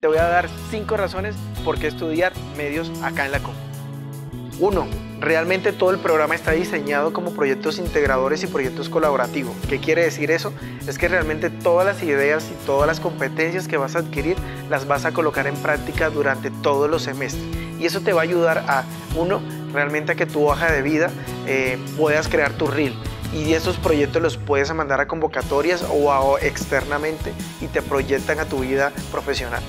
Te voy a dar 5 razones por qué estudiar medios acá en la CUN. 1. Realmente todo el programa está diseñado como proyectos integradores y proyectos colaborativos. ¿Qué quiere decir eso? Es que realmente todas las ideas y todas las competencias que vas a adquirir las vas a colocar en práctica durante todos los semestres. Y eso te va a ayudar a, 1, realmente a que tu hoja de vida puedas crear tu reel. Y esos proyectos los puedes mandar a convocatorias o externamente y te proyectan a tu vida profesional.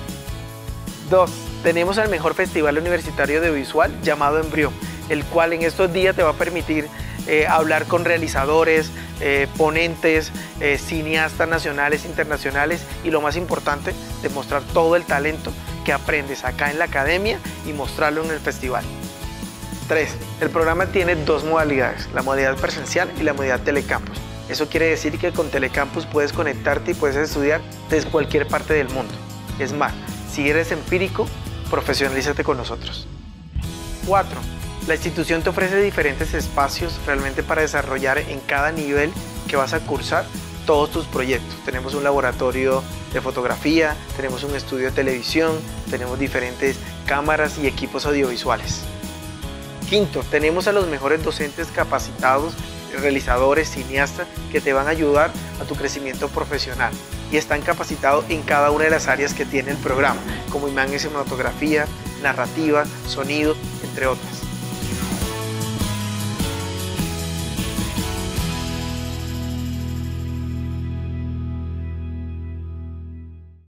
2. Tenemos el mejor festival universitario de audiovisual llamado Embrión, el cual en estos días te va a permitir hablar con realizadores, ponentes, cineastas nacionales, internacionales y lo más importante, demostrar todo el talento que aprendes acá en la academia y mostrarlo en el festival. 3. El programa tiene 2 modalidades, la modalidad presencial y la modalidad Telecampus. Eso quiere decir que con Telecampus puedes conectarte y puedes estudiar desde cualquier parte del mundo. Es más, si eres empírico, profesionalízate con nosotros. 4. La institución te ofrece diferentes espacios realmente para desarrollar en cada nivel que vas a cursar todos tus proyectos. Tenemos un laboratorio de fotografía, tenemos un estudio de televisión, tenemos diferentes cámaras y equipos audiovisuales. 5. Tenemos a los mejores docentes capacitados, realizadores, cineastas, que te van a ayudar a tu crecimiento profesional y están capacitados en cada una de las áreas que tiene el programa, como imagen y cinematografía, narrativa, sonido, entre otras.